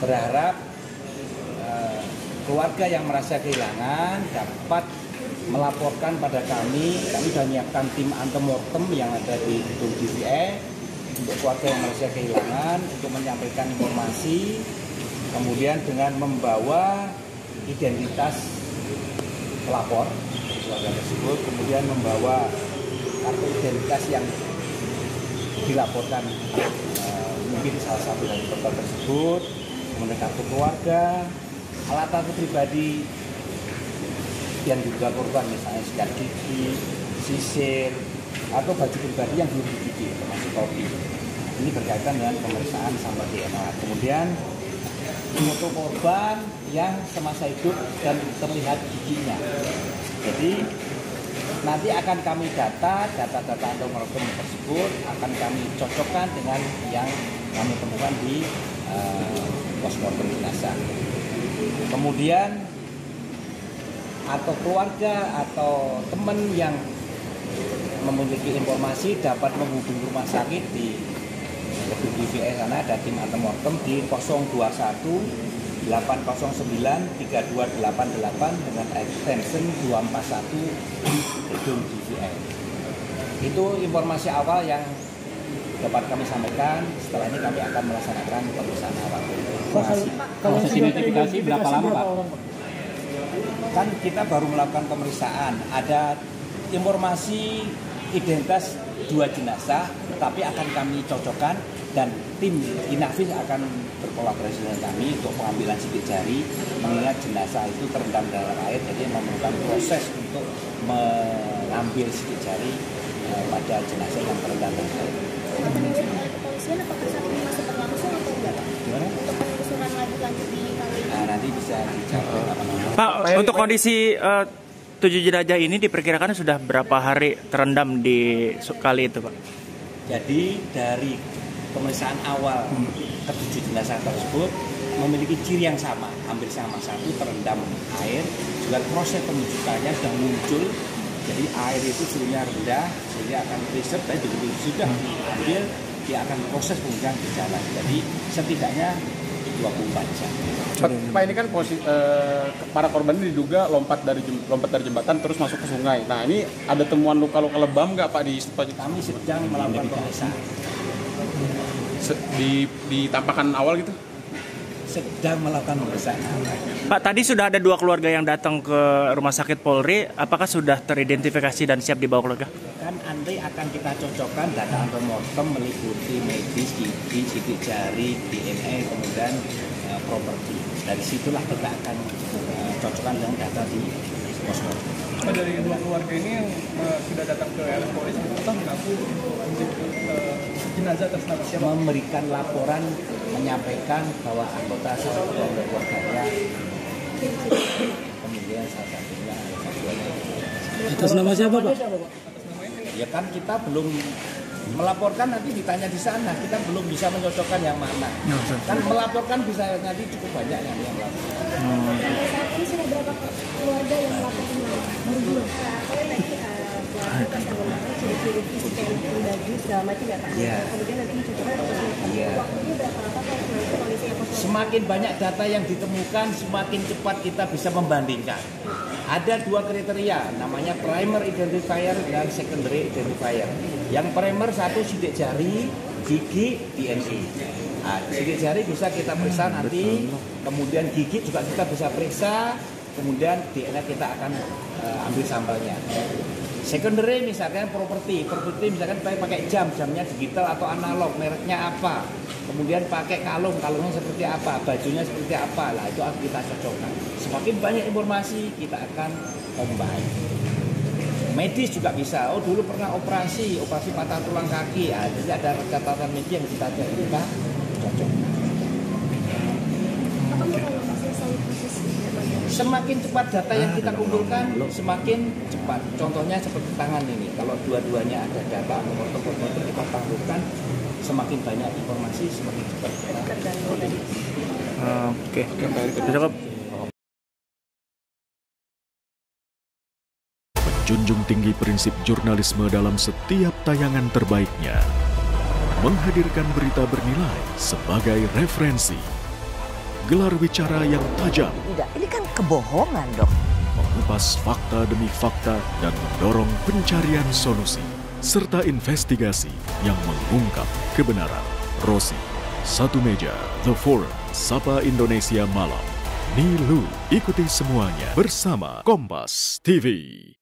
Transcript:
berharap keluarga yang merasa kehilangan dapat melaporkan pada kami. Kami sudah menyiapkan tim antemortem yang ada di gedung DVI untuk keluarga yang merasa kehilangan untuk menyampaikan informasi, kemudian dengan membawa identitas pelapor keluarga tersebut, kemudian membawa kartu identitas yang dilaporkan, mungkin salah satu dari korban tersebut, kemudian kartu keluarga, alat-alat pribadi yang diduga korban, misalnya sikat gigi, sisir, atau baju pribadi yang belum digigit, termasuk topi. Ini berkaitan dengan pemeriksaan sampel DNA. Kemudian foto korban yang semasa hidup dan terlihat giginya. Jadi nanti akan kami data-data antemortem tersebut akan kami cocokkan dengan yang kami temukan di postmortem jenazah. Kemudian atau keluarga atau teman yang memiliki informasi dapat menghubungi rumah sakit di DVI, karena ada tim antemortem di 021-809-3288 dengan extension 241 di gedung DVI. Itu informasi awal yang dapat kami sampaikan. Setelah ini kami akan melaksanakan pemeriksaan awal. Proses identifikasi berapa lama, Pak? Kan kita baru melakukan pemeriksaan. Ada informasi identitas dua jenazah, tapi akan kami cocokkan dan tim INAFIS akan berkolaborasi dengan kami untuk pengambilan sidik jari, mengingat jenazah itu terendam dalam air, jadi memerlukan proses untuk mengambil sidik jari pada jenazah yang terendam dalam air. Untuk penelitian oleh kepolisian, apakah saat ini masih berlangsung atau enggak, Pak? Gimana? Untuk penelusuran lanjut di kali ini? Nanti bisa dijawab. Pak, untuk kondisi 7 jenazah ini diperkirakan sudah berapa hari terendam di kali itu, Pak? Jadi dari pemeriksaan awal ke-7 jenazah tersebut memiliki ciri yang sama, hampir sama, satu terendam air, juga proses penunjukannya sudah muncul. Jadi air itu suhunya rendah, sehingga akan riset, tapi sudah diambil, dia akan proses penunjukan gejala. Jadi setidaknya 24 jam. Pak, ini kan posisi para korban ini diduga lompat dari jembatan terus masuk ke sungai. Nah, ini ada temuan luka-luka lebam nggak, Pak, di kami sedang melakukan pemeriksaan. Ditampakkan awal gitu? Sedang melakukan pemeriksaan. Pak, tadi sudah ada 2 keluarga yang datang ke rumah sakit Polri. Apakah sudah teridentifikasi dan siap dibawa keluarga? Kan nanti akan kita cocokkan data antemortem meliputi medis, gigi, sidik jari, DNA, kemudian properti. Dari situlah kita akan cocokkan dengan data di postmortem. Dari 2 keluarga ini yang sudah datang ke RS Polri, kita mengaku jenazah tersebut memberikan laporan, menyampaikan bahwa anggota salah satu keluarganya, kemudian salah satunya atas nama siapa, Pak? Ya kan kita belum melaporkan, nanti ditanya di sana, kita belum bisa mencocokkan yang mana. Kan melaporkan bisa nanti cukup banyak yang melaporkan. Saat ini sudah berapa keluarga yang melaporkan? Semakin banyak data yang ditemukan, semakin cepat kita bisa membandingkan. Ada 2 kriteria, namanya primer identifier dan secondary identifier. Yang primer, 1 sidik jari, gigi, DNA. Nah, sidik jari bisa kita periksa nanti, kemudian gigi juga kita bisa periksa, kemudian DNA kita akan ambil sampelnya. Secondary misalkan properti misalkan pakai jamnya digital atau analog, mereknya apa, kemudian pakai kalungnya seperti apa, bajunya seperti apa, lah itu harus kita cocokkan. Semakin banyak informasi kita akan combine. Medis juga bisa, oh dulu pernah operasi patah tulang kaki, jadi ada catatan medis yang kita cocok. Semakin cepat data yang kita kumpulkan, semakin cepat. Contohnya seperti tangan ini, kalau dua-duanya ada data antemortem kita tampilkan, semakin banyak informasi, semakin cepat. Oke. Menjunjung tinggi prinsip jurnalisme dalam setiap tayangan terbaiknya, menghadirkan berita bernilai sebagai referensi. gelar bicara yang tajam. Tidak, ini kan kebohongan, Dok. Mengupas fakta demi fakta dan mendorong pencarian solusi serta investigasi yang mengungkap kebenaran. Rosi, Satu Meja, The Forum, Sapa Indonesia Malam. Nilu, ikuti semuanya bersama Kompas TV.